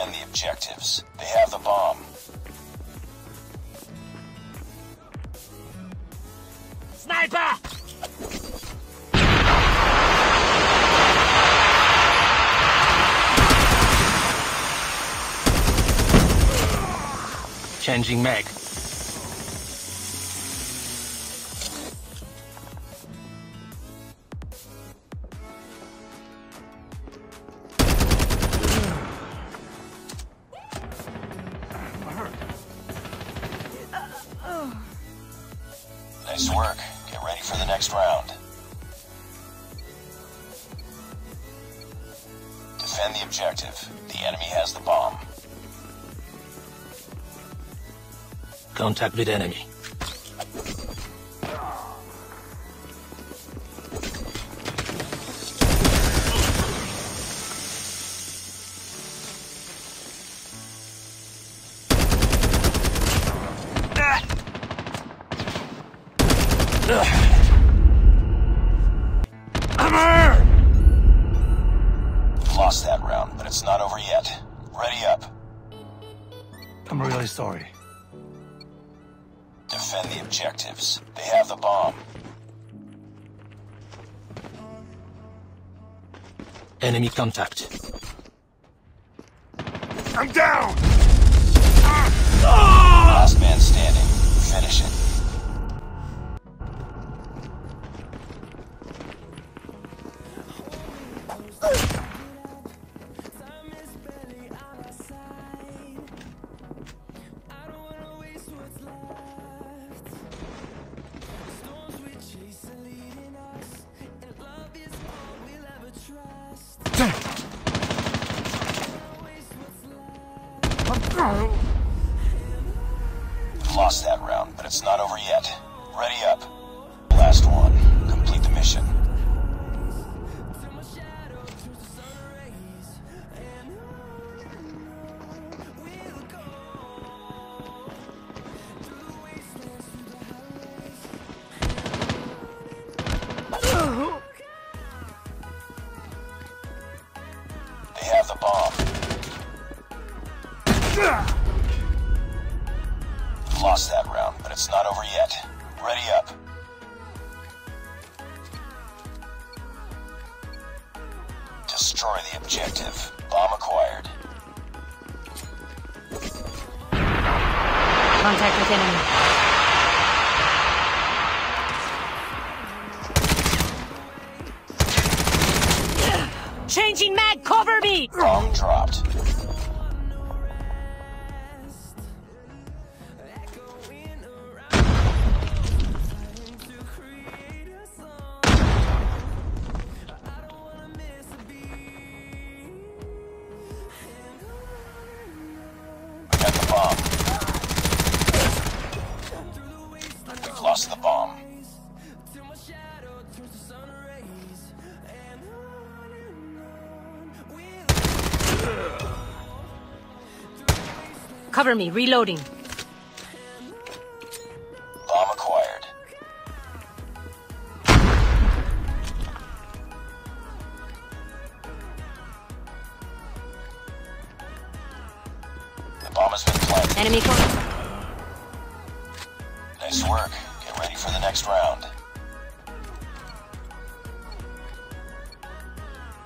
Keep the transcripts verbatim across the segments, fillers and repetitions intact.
Defend the objectives. They have the bomb. Sniper! Changing mag. Nice work. Get ready for the next round. Defend the objective. The enemy has the bomb. Contact with enemy. Hammer! Lost that round, but it's not over yet. Ready up. I'm really sorry. Defend the objectives. They have the bomb. Enemy contact. I'm down! Last man standing. Finish it. Lost that round, but it's not over yet. Ready up. Last one. Complete the mission. They have the bomb. Lost that round, but it's not over yet. Ready up. Destroy the objective. Bomb acquired. Contact with enemy. Changing mag, cover me! Bomb dropped. I got the bomb. We've lost the bomb. Cover me, reloading. Bomb acquired. The bomb has been planted. Enemy corner. Nice work. Get ready for the next round.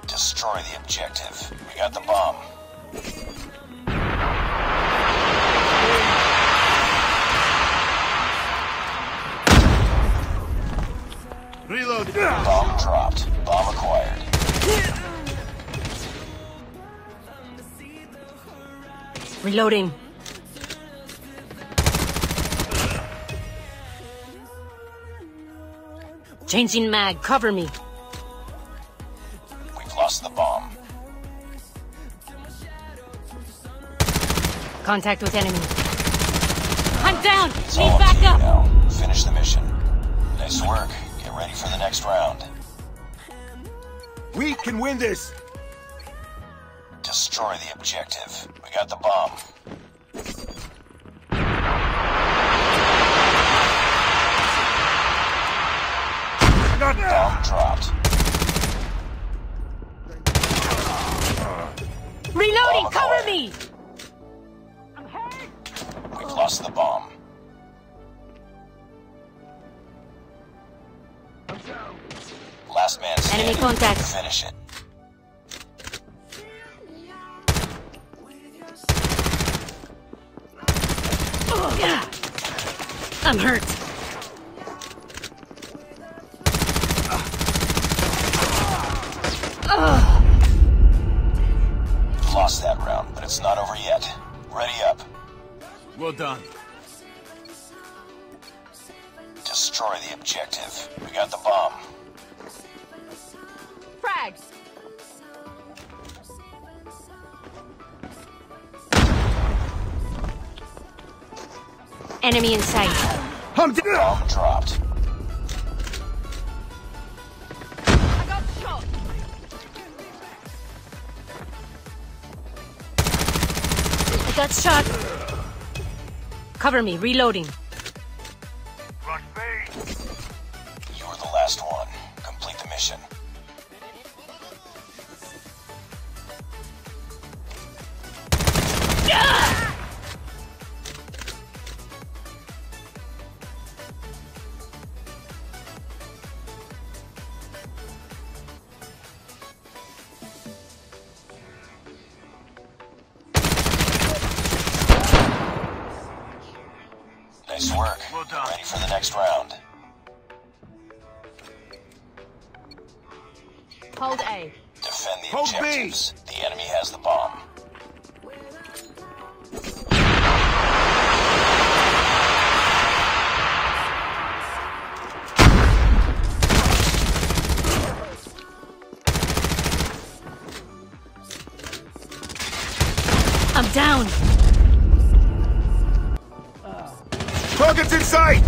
Destroy the objective. We got the bomb. Reload. Bomb dropped. Bomb acquired. Reloading. Changing mag. Cover me. We've lost the bomb. Contact with enemy. I'm down. Need backup. Now, finish the mission. Nice work. Ready for the next round. We can win this! Destroy the objective. We got the bomb. Not bomb dropped. Reloading! bomb. Cover hard. me! I'm hurt! We've lost the bomb. I'm down. Last man standing. Enemy contact. Finish it. I'm hurt. Lost that round, but it's not over yet. Ready up. Well done. Destroy the objective. We got the bomb. Frags. Enemy in sight. I'm bomb dropped. I got shot. I got shot. Cover me, reloading. Run me. You were the last one. Complete the mission. Nice work. Well done. Ready for the next round. Hold A. Defend the Hold objectives. B. The enemy has the bomb. I'm down. Target's in sight!